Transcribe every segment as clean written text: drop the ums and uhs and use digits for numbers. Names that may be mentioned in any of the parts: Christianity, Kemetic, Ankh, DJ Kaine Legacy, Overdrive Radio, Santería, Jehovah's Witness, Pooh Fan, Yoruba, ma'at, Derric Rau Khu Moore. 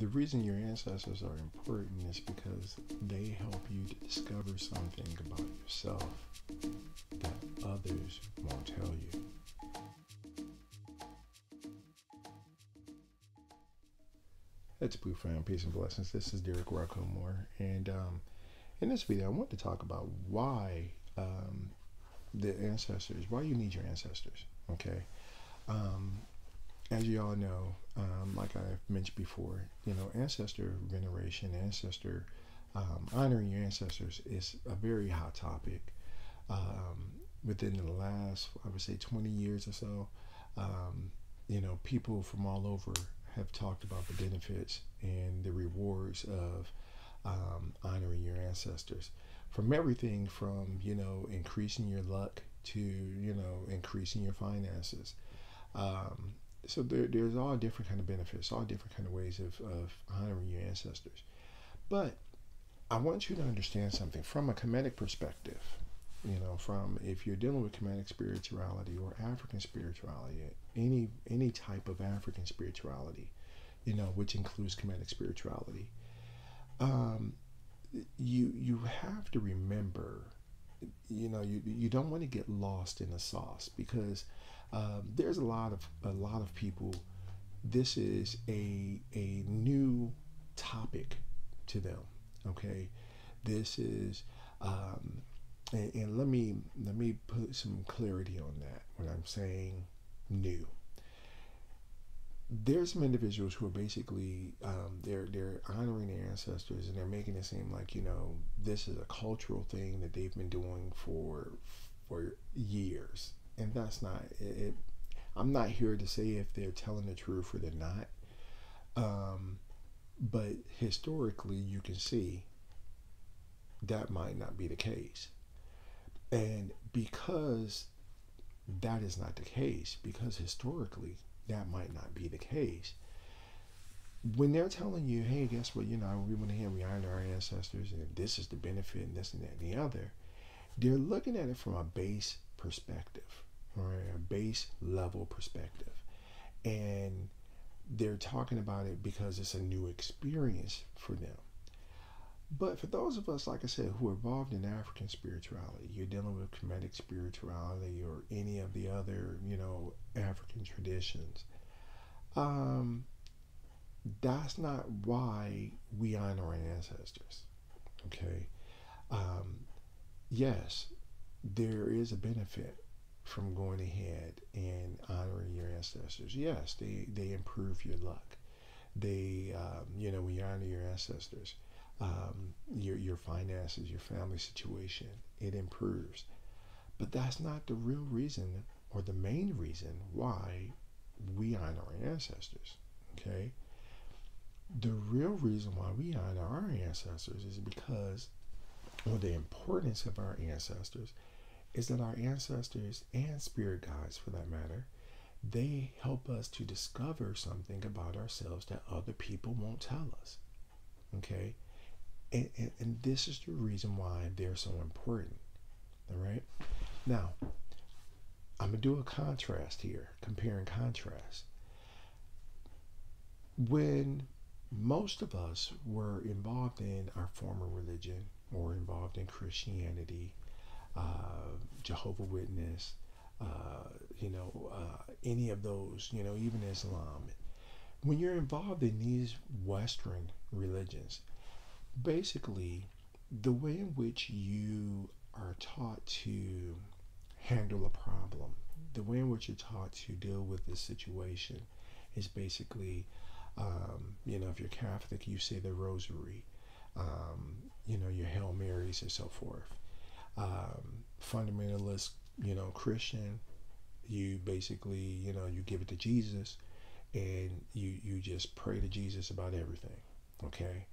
The reason your ancestors are important is because they help you to discover something about yourself that others won't tell you. It's Pooh Fan, peace and blessings. This is Derric Rau Khu Moore, and in this video I want to talk about why the ancestors, why you need your ancestors, okay? As you all know, like I've mentioned before, you know, ancestor veneration, ancestor, honoring your ancestors is a very hot topic. Within the last, I would say 20 years or so, you know, people from all over have talked about the benefits and the rewards of honoring your ancestors. From everything from, you know, increasing your luck to, you know, increasing your finances. So there's all different kind of benefits, all different kind of ways of honoring your ancestors. But I want you to understand something from a Kemetic perspective, you know, from if you're dealing with Kemetic spirituality or African spirituality, any type of African spirituality, you know, which includes Kemetic spirituality, you have to remember, you know, you don't want to get lost in the sauce, because there's a lot of people, this is a new topic to them, okay? This is and let me put some clarity on that when I'm saying new. There's some individuals who are basically they're honoring their ancestors and they're making it seem like, you know, this is a cultural thing that they've been doing for years, and that's not it. I'm not here to say if they're telling the truth or they're not, but historically you can see that might not be the case. And because that is not the case, because historically that might not be the case, when they're telling you, hey, guess what, you know, we went ahead and we honored our ancestors and this is the benefit and this and that and the other, they're looking at it from a base perspective, or a base level perspective, and they're talking about it because it's a new experience for them. But for those of us, like I said, who are involved in African spirituality, you're dealing with Kemetic spirituality or any of the other, you know, African traditions, that's not why we honor our ancestors, okay? Yes, there is a benefit from going ahead and honoring your ancestors. Yes, they improve your luck. They, you know, when you honor your ancestors, your finances, your family situation, it improves. But that's not the real reason or the main reason why we honor our ancestors, okay? The real reason why we honor our ancestors is because, or the importance of our ancestors, is that our ancestors and spirit guides, for that matter, they help us to discover something about ourselves that other people won't tell us, okay? And this is the reason why they're so important, all right? Now, I'm going to do a contrast here, comparing contrast. When most of us were involved in our former religion, or involved in Christianity, Jehovah's Witness, you know, any of those, you know, even Islam, when you're involved in these Western religions, basically the way in which you are taught to handle a problem, the way in which you're taught to deal with this situation is basically, you know, if you're Catholic, you say the rosary, you know, your Hail Marys and so forth. Fundamentalist, you know, Christian, you basically, you know, you give it to Jesus and you just pray to Jesus about everything, okay?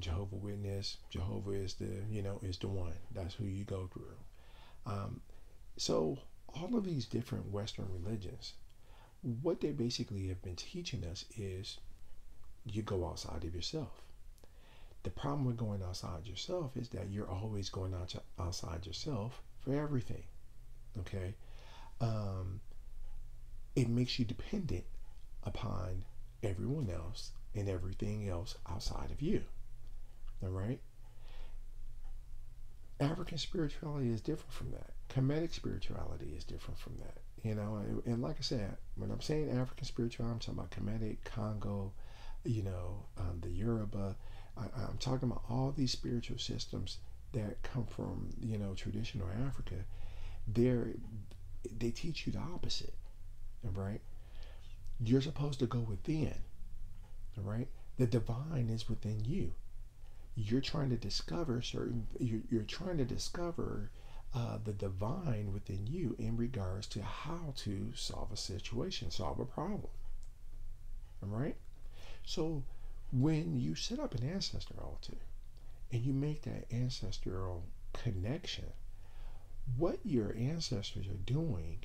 Jehovah's Witness, Jehovah is the, you know, is the one. That's who you go through. So all of these different Western religions, what they basically have been teaching us is you go outside of yourself. The problem with going outside yourself is that you're always going outside yourself for everything, okay? It makes you dependent upon everyone else and everything else outside of you. All right? African spirituality is different from that. Kemetic spirituality is different from that. You know, and like I said, when I'm saying African spirituality, I'm talking about Kemetic, Congo, you know, the Yoruba. I'm talking about all these spiritual systems that come from, you know, traditional Africa. They teach you the opposite, right? You're supposed to go within, right? The divine is within you. You're trying to discover certain. You're trying to discover the divine within you in regards to how to solve a situation, solve a problem. All right? So when you set up an ancestor altar and you make that ancestral connection, what your ancestors are doing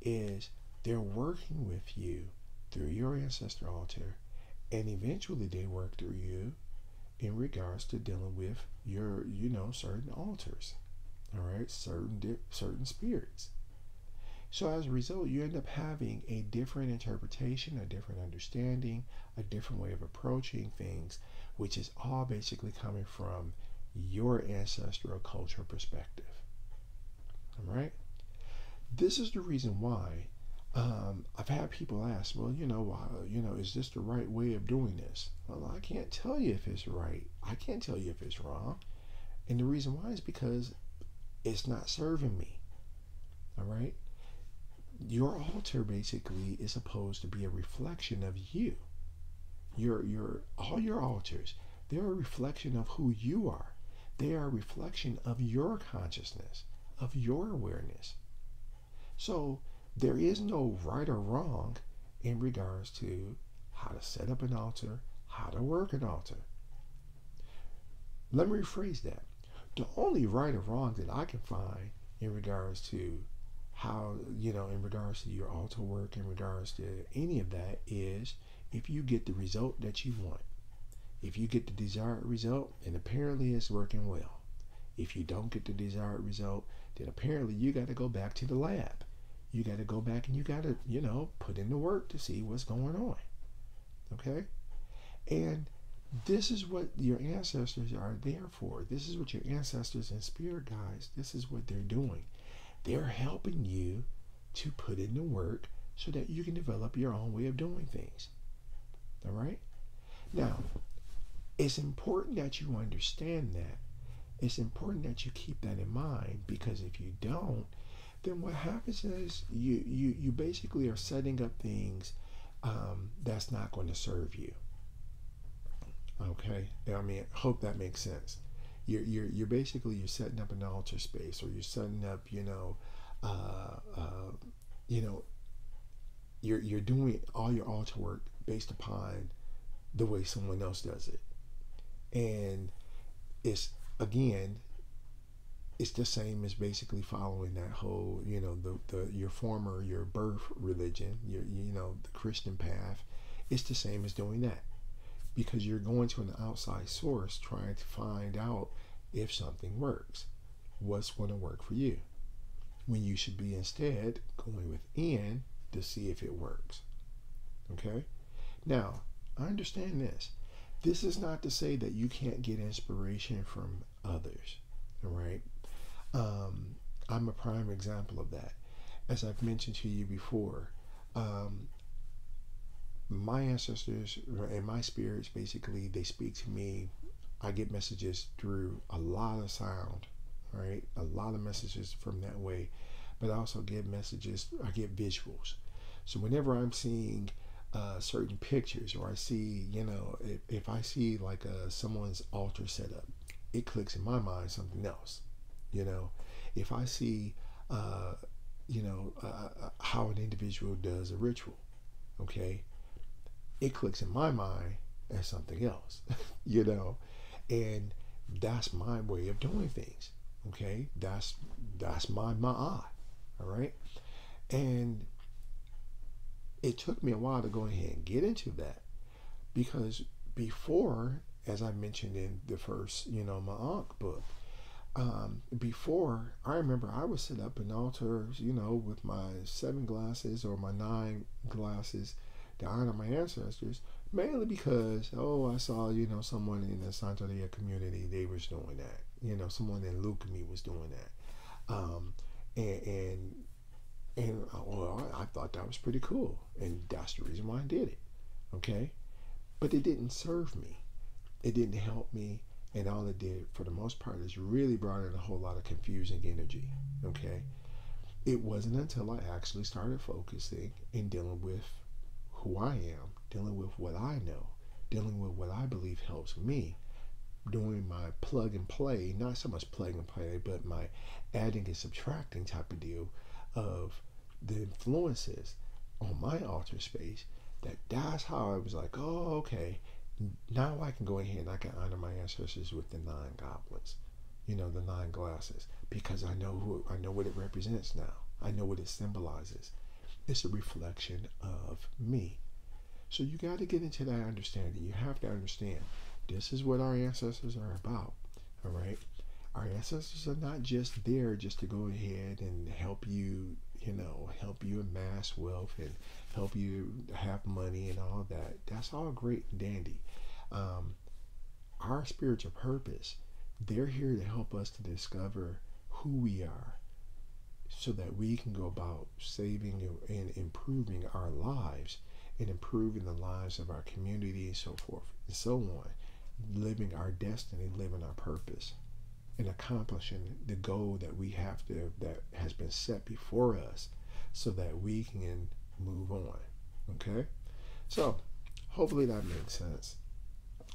is they're working with you through your ancestor altar, and eventually they work through you in regards to dealing with your, you know, certain altars. All right, certain spirits. So as a result, you end up having a different interpretation, a different understanding, a different way of approaching things, which is all basically coming from your ancestral cultural perspective. All right, this is the reason why I've had people ask, well, you know, is this the right way of doing this? Well, I can't tell you if it's right. I can't tell you if it's wrong, and the reason why is because it's not serving me. All right? Your altar basically is supposed to be a reflection of you. All your altars, they're a reflection of who you are. They are a reflection of your consciousness, of your awareness. So there is no right or wrong in regards to how to set up an altar, how to work an altar. Let me rephrase that. The only right or wrong that I can find in regards to how, you know, in regards to your altar work, in regards to any of that, is if you get the result that you want. If you get the desired result, and apparently it's working well. If you don't get the desired result, then apparently you got to go back to the lab. You got to go back and you got to, you know, put in the work to see what's going on. Okay? And this is what your ancestors are there for. This is what your ancestors and spirit guides, this is what they're doing. They're helping you to put in the work so that you can develop your own way of doing things. All right? Now, it's important that you understand that. It's important that you keep that in mind, because if you don't, then what happens is you basically are setting up things that's not going to serve you. Okay, I mean, hope that makes sense. You're basically, you're setting up an altar space, or you're setting up, you're doing all your altar work based upon the way someone else does it, and it's, again, it's the same as basically following that whole, you know, your birth religion, the Christian path. It's the same as doing that, because you're going to an outside source trying to find out if something works, what's going to work for you, when you should be instead going within to see if it works. Okay? Now, I understand this. This is not to say that you can't get inspiration from others, all right? I'm a prime example of that. As I've mentioned to you before, my ancestors and my spirits, basically, they speak to me. I get messages through a lot of sound, right? A lot of messages from that way, but I also get messages, I get visuals. So whenever I'm seeing certain pictures, or I see, you know, if I see like someone's altar set up, it clicks in my mind something else, you know? If I see, how an individual does a ritual, okay? It clicks in my mind as something else, you know, and that's my way of doing things. Okay, that's my ma'at, all right. And it took me a while to go ahead and get into that, because before, as I mentioned in the first, my Ankh book, before, I remember I would set up an altar, with my 7 glasses or my 9 glasses to honor my ancestors, Mainly because, oh, I saw, you know, someone in the Santería community, they was doing that. You know, someone in Leukemia was doing that. And well, I thought that was pretty cool. And that's the reason why I did it. Okay? But it didn't serve me. It didn't help me. And all it did, for the most part, is really brought in a whole lot of confusing energy. Okay? It wasn't until I actually started focusing and dealing with who I am, dealing with what I know, dealing with what I believe helps me, doing my plug and play, not so much plug and play, but my adding and subtracting type of deal of the influences on my altar space, that's how I was like, oh, okay, now I can go ahead and I can honor my ancestors with the 9 goblins, you know, the 9 glasses, because I know who, I know what it represents now. I know what it symbolizes. It's a reflection of me. So you got to get into that understanding. You have to understand this is what our ancestors are about. All right, our ancestors are not just there just to go ahead and help you, you know, help you amass wealth and help you have money and all that. That's all great and dandy. Our spiritual purpose, they're here to help us to discover who we are, so that we can go about saving and improving our lives and improving the lives of our community and so forth and so on, living our destiny, living our purpose, and accomplishing the goal that we have to, that has been set before us, so that we can move on. Okay, so hopefully that makes sense.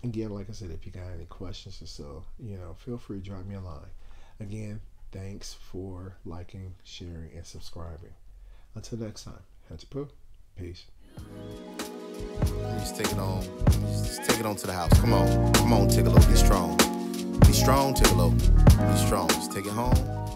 Again, like I said, if you got any questions or so, you know, feel free to drop me a line. Again, thanks for liking, sharing, and subscribing. Until next time, that's Pooh. Peace. Just take it on. Just take it on to the house. Come on. Come on, Tigolo. Be strong. Be strong, Tigolo. Be strong. Just take it home.